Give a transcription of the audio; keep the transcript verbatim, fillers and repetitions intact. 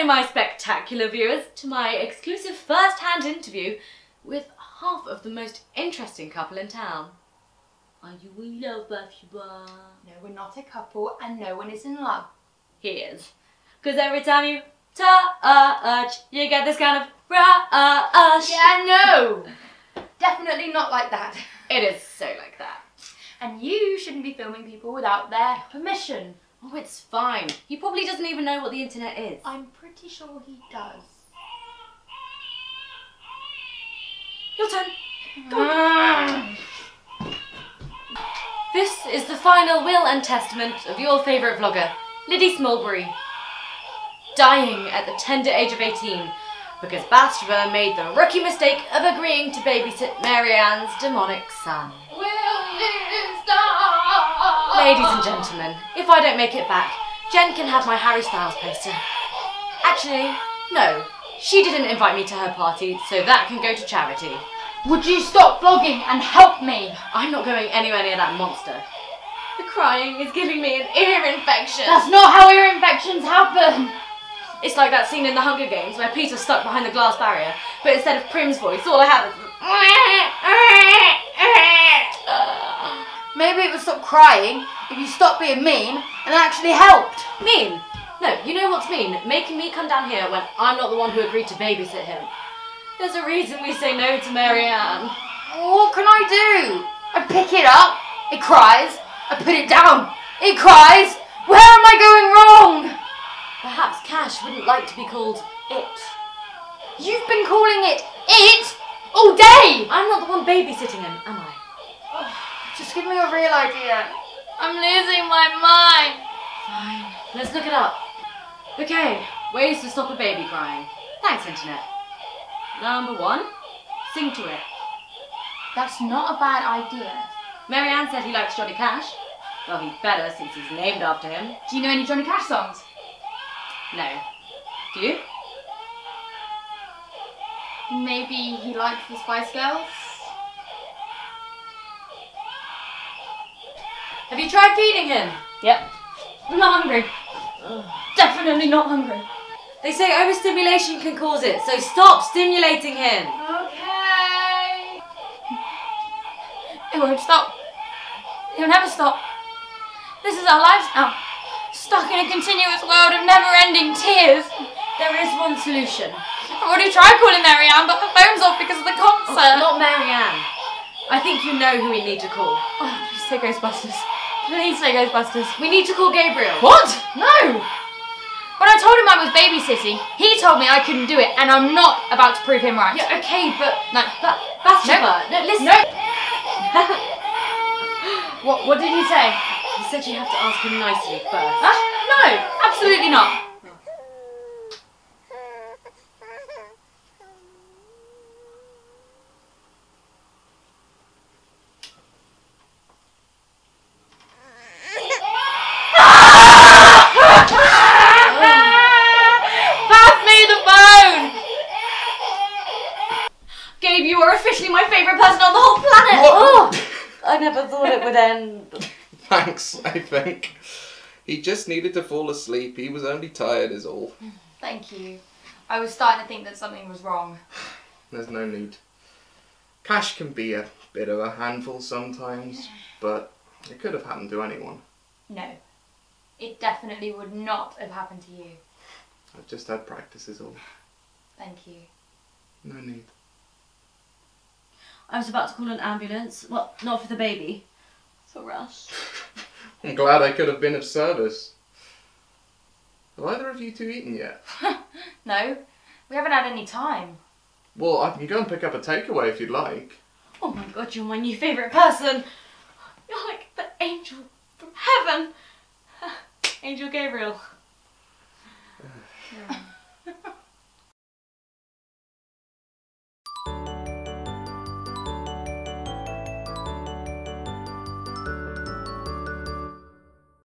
Hello my spectacular viewers to my exclusive first-hand interview with half of the most interesting couple in town. Are you in love, Bathsheba? No, we're not a couple and no one is in love. He is. Because every time you touch, you get this kind of rush. Yeah, no! Definitely not like that. It is so like that. And you shouldn't be filming people without their permission. Oh, it's fine. He probably doesn't even know what the internet is. I'm pretty sure he does. Your turn. Go on. This is the final will and testament of your favourite vlogger, Liddy Smallbury, dying at the tender age of eighteen because Bathsheba made the rookie mistake of agreeing to babysit Marianne's demonic son. Will you stop? Ladies and gentlemen, if I don't make it back, Jen can have my Harry Styles poster. Actually, no, she didn't invite me to her party, so that can go to charity. Would you stop vlogging and help me? I'm not going anywhere near that monster. The crying is giving me an ear infection. That's not how ear infections happen. It's like that scene in The Hunger Games where Peter's stuck behind the glass barrier, but instead of Prim's voice, all I have is... Maybe it would stop crying if you stopped being mean and actually helped. Mean? No, you know what's mean? Making me come down here when I'm not the one who agreed to babysit him. There's a reason we say no to Marianne. What can I do? I pick it up, it cries, I put it down, it cries. Where am I going wrong? Perhaps Cash wouldn't like to be called it. You've been calling it it all day. I'm not the one babysitting him, am I? Oh, just give me a real idea. I'm losing my mind. Fine, let's look it up. Okay, ways to stop a baby crying. Thanks, internet. Number one, sing to it. That's not a bad idea. Marianne said he likes Johnny Cash. Well, he'd better since he's named after him. Do you know any Johnny Cash songs? No. Do you? Maybe he likes the Spice Girls? Have you tried feeding him? Yep. I'm not hungry. Ugh. Definitely not hungry. They say overstimulation can cause it, so stop stimulating him. Okay. It won't stop. It'll never stop. This is our lives now. Stuck in a continuous world of never-ending tears. There is one solution. I've already tried calling Marianne, but her phone's off because of the concert. Oh, not Marianne. I think you know who we need to call. Oh, please say Ghostbusters. Please say Ghostbusters. We need to call Gabriel. What? No. When I told him I was babysitting, he told me I couldn't do it, and I'm not about to prove him right. Yeah, okay, but... No. But, Bathsheba, no, no listen. No. what, what did he say? He said you have to ask him nicely first. Huh? No, absolutely not. Thanks, I think. He just needed to fall asleep. He was only tired is all. Thank you. I was starting to think that something was wrong. There's no need. Cash can be a bit of a handful sometimes, but it could have happened to anyone. No, it definitely would not have happened to you. I've just had practice is all. Thank you. No need. I was about to call an ambulance. Well, not for the baby. For us. I'm glad I could have been of service. Have either of you two eaten yet? No, we haven't had any time. Well, I can go and pick up a takeaway if you'd like. Oh my god, you're my new favourite person. You're like the angel from heaven. Angel Gabriel.